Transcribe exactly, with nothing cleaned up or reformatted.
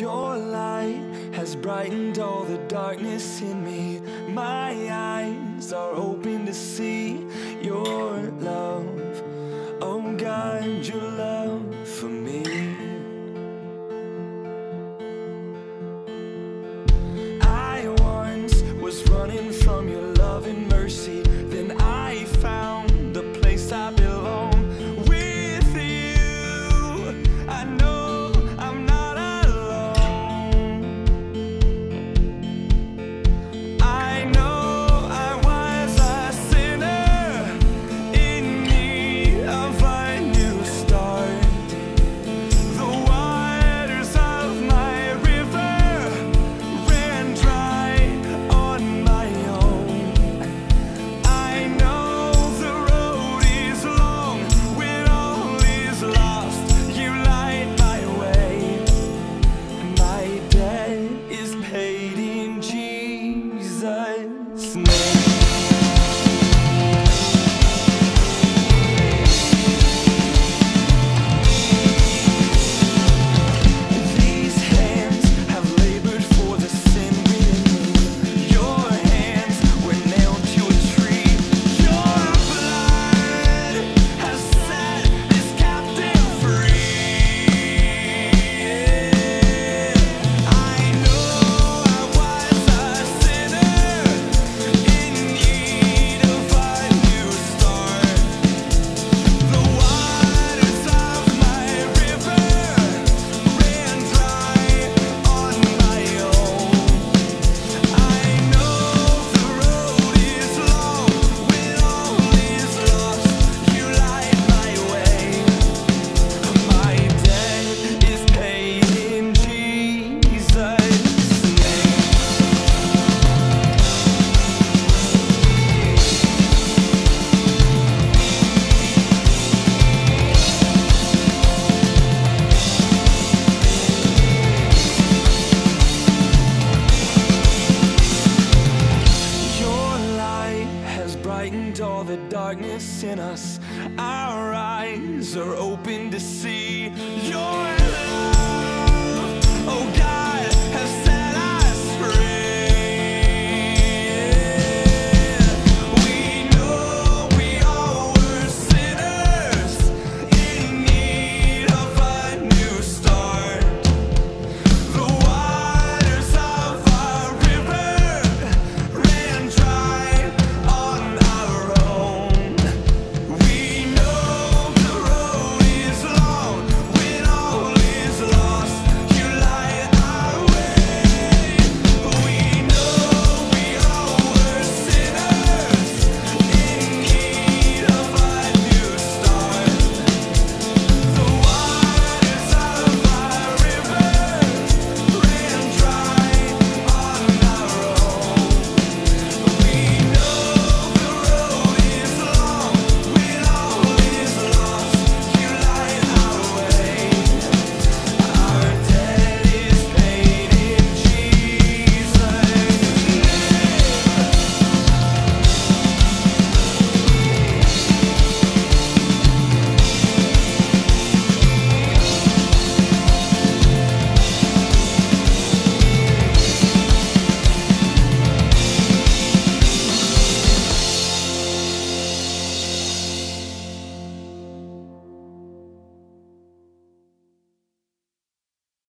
Your light has brightened all the darkness in me. My eyes are open to see your love. Oh God, your love for me. I once was running from your love and mercy, then I found the place I belong. All the darkness in us, our eyes are open to see.